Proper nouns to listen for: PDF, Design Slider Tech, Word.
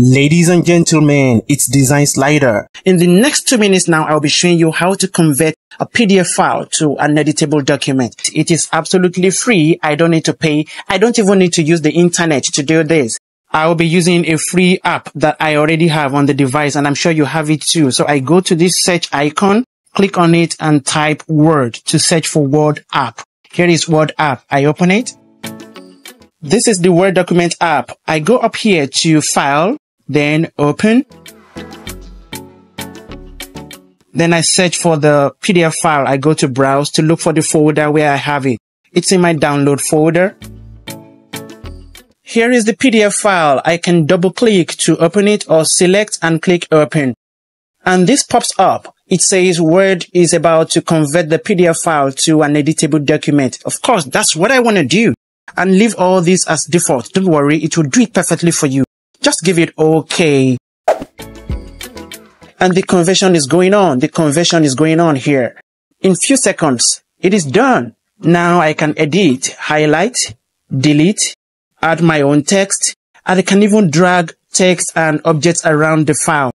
Ladies and gentlemen, it's Design Slider. In the next 2 minutes now, I'll be showing you how to convert a PDF file to an editable document. It is absolutely free. I don't need to pay. I don't even need to use the internet to do this. I'll be using a free app that I already have on the device, and I'm sure you have it too. So I go to this search icon, click on it, and type Word to search for Word app. Here is Word app. I open it. This is the Word document app. I go up here to File. Then open. Then I search for the PDF file. I go to browse to look for the folder where I have it. It's in my download folder. Here is the PDF file. I can double click to open it or select and click open. And this pops up. It says Word is about to convert the PDF file to an editable document. Of course, that's what I want to do. And leave all this as default. Don't worry, it will do it perfectly for you. Just give it OK. And the conversion is going on. The conversion is going on here. In few seconds, it is done. Now I can edit, highlight, delete, add my own text, and I can even drag text and objects around the file.